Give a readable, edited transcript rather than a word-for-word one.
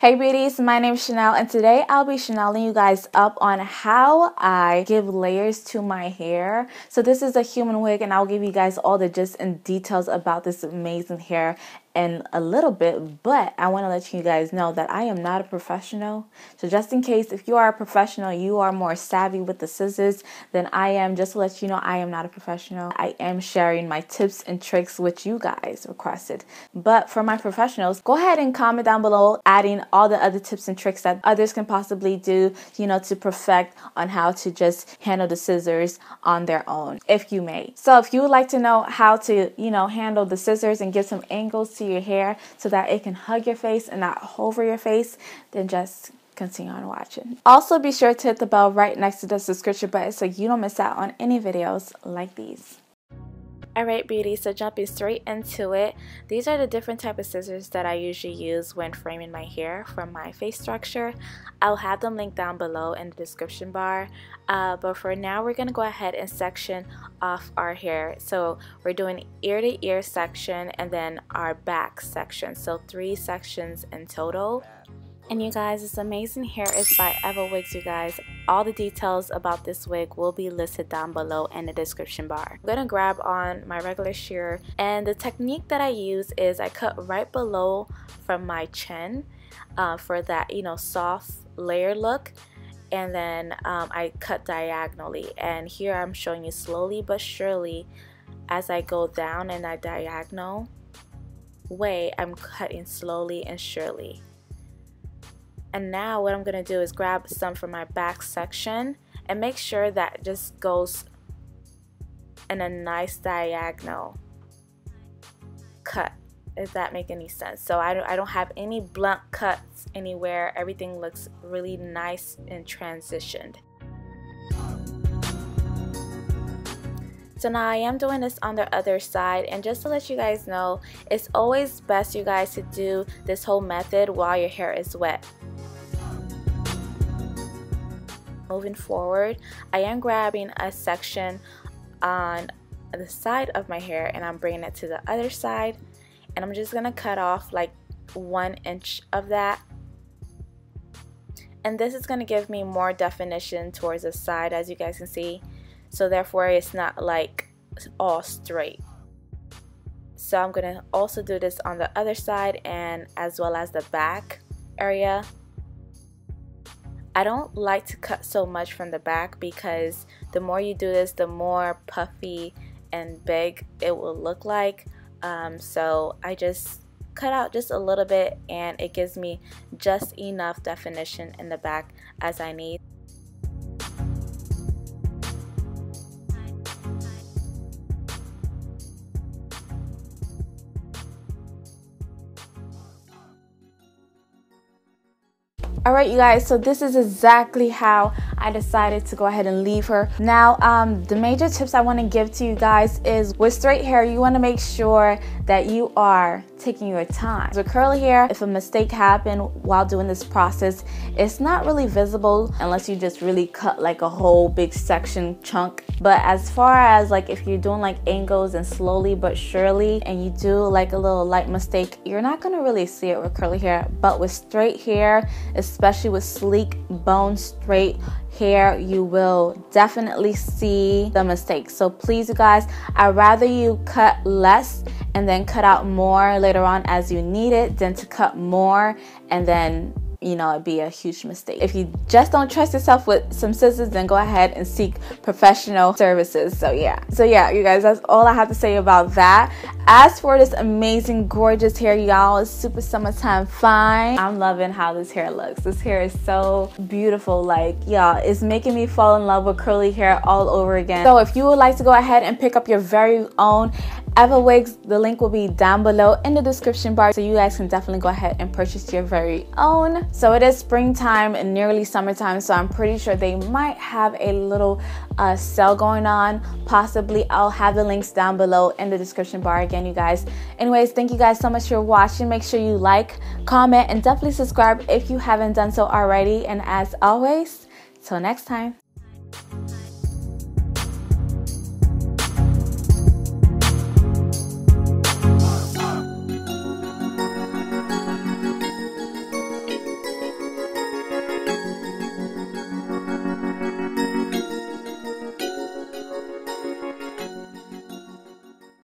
Hey beauties, my name is Chanel and today I'll be Chaneling you guys up on how I give layers to my hair. So this is a human wig and I'll give you guys all the gist and details about this amazing hair in a little bit, but I want to let you guys know that I am not a professional. So just in case if you are a professional, you are more savvy with the scissors than I am. Just to let you know, I am not a professional. I am sharing my tips and tricks which you guys requested. But for my professionals, go ahead and comment down below adding all the other tips and tricks that others can possibly do, you know, to perfect on how to just handle the scissors on their own, if you may. So if you would like to know how to, you know, handle the scissors and give some angles to your hair so that it can hug your face and not over your face, then just continue on watching. Also be sure to hit the bell right next to the subscription button so you don't miss out on any videos like these. Alright beauty, so jumping straight into it, these are the different type of scissors that I usually use when framing my hair for my face structure. I'll have them linked down below in the description bar, but for now we're going to go ahead and section off our hair. So we're doing ear to ear section and then our back section, so 3 sections in total. And you guys, this amazing hair is by Eva Wigs, you guys. All the details about this wig will be listed down below in the description bar. I'm gonna grab on my regular shearer, and the technique that I use is I cut right below from my chin for that, you know, soft layer look. And then I cut diagonally. And here I'm showing you slowly but surely as I go down in that diagonal way, I'm cutting slowly and surely. And now what I'm going to do is grab some from my back section and make sure that just goes in a nice diagonal cut, if that makes any sense. So I don't have any blunt cuts anywhere. Everything looks really nice and transitioned. So now I am doing this on the other side, and just to let you guys know, it's always best, you guys, to do this whole method while your hair is wet. Moving forward, I am grabbing a section on the side of my hair and I'm bringing it to the other side, and I'm just gonna cut off like 1 inch of that, and this is gonna give me more definition towards the side, as you guys can see, so therefore it's not like all straight. So I'm gonna also do this on the other side and as well as the back area. I don't like to cut so much from the back because the more you do this, the more puffy and big it will look like. So I just cut out just a little bit and it gives me just enough definition in the back as I need. Alright you guys, so this is exactly how I decided to go ahead and leave her. Now the major tips I want to give to you guys is with straight hair you want to make sure that you are taking your time. With curly hair, if a mistake happened while doing this process, it's not really visible unless you just really cut like a whole big section chunk. But as far as like if you're doing like angles and slowly but surely and you do like a little light mistake, you're not going to really see it with curly hair. But with straight hair, especially with sleek, bone straight hair, you will definitely see the mistakes. So please you guys, I'd rather you cut less and then cut out more later on as you need it than to cut more and then, you know, it'd be a huge mistake. If you just don't trust yourself with some scissors, then go ahead and seek professional services. So yeah you guys, that's all I have to say about that. As for this amazing gorgeous hair, y'all, it's super summertime fine. I'm loving how this hair looks. This hair is so beautiful, like y'all, it's making me fall in love with curly hair all over again. So if you would like to go ahead and pick up your very own Eva Wigs, the link will be down below in the description bar, so you guys can definitely go ahead and purchase your very own. So it is springtime and nearly summertime, so I'm pretty sure they might have a little sale going on, possibly. I'll have the links down below in the description bar again, you guys. Anyways, thank you guys so much for watching. Make sure you like, comment, and definitely subscribe if you haven't done so already. And as always, till next time.